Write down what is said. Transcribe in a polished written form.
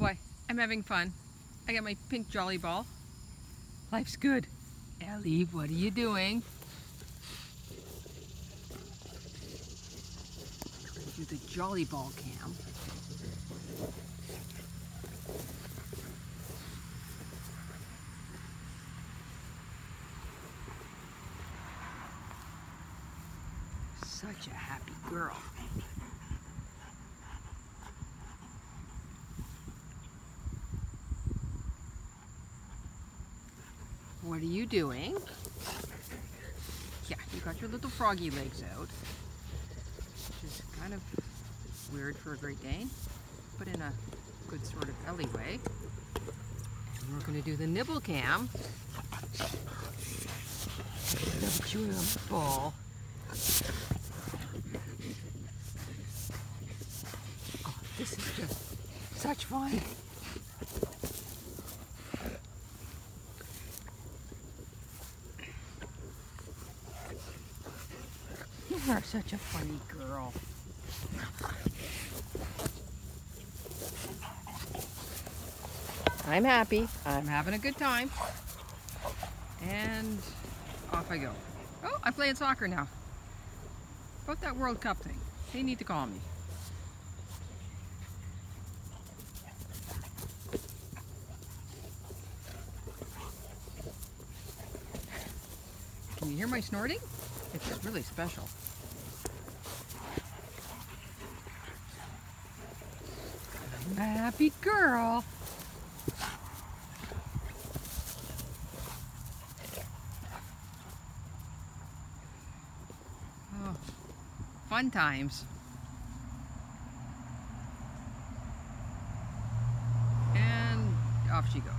Oh boy, I'm having fun. I got my pink Jolly Ball. Life's good. Ellie, what are you doing? Do the Jolly Ball cam. Such a happy girl. What are you doing? Yeah, you got your little froggy legs out, which is kind of weird for a Great Dane, but in a good sort of Ellie way. And we're gonna do the nibble cam. Chewing on the ball. Oh, this is just such fun. You are such a funny girl. I'm happy. I'm having a good time. And off I go. Oh, I'm playing soccer now. About that World Cup thing. They need to call me. Can you hear my snorting? It's really special. I'm a happy girl. Oh, fun times. And off she goes.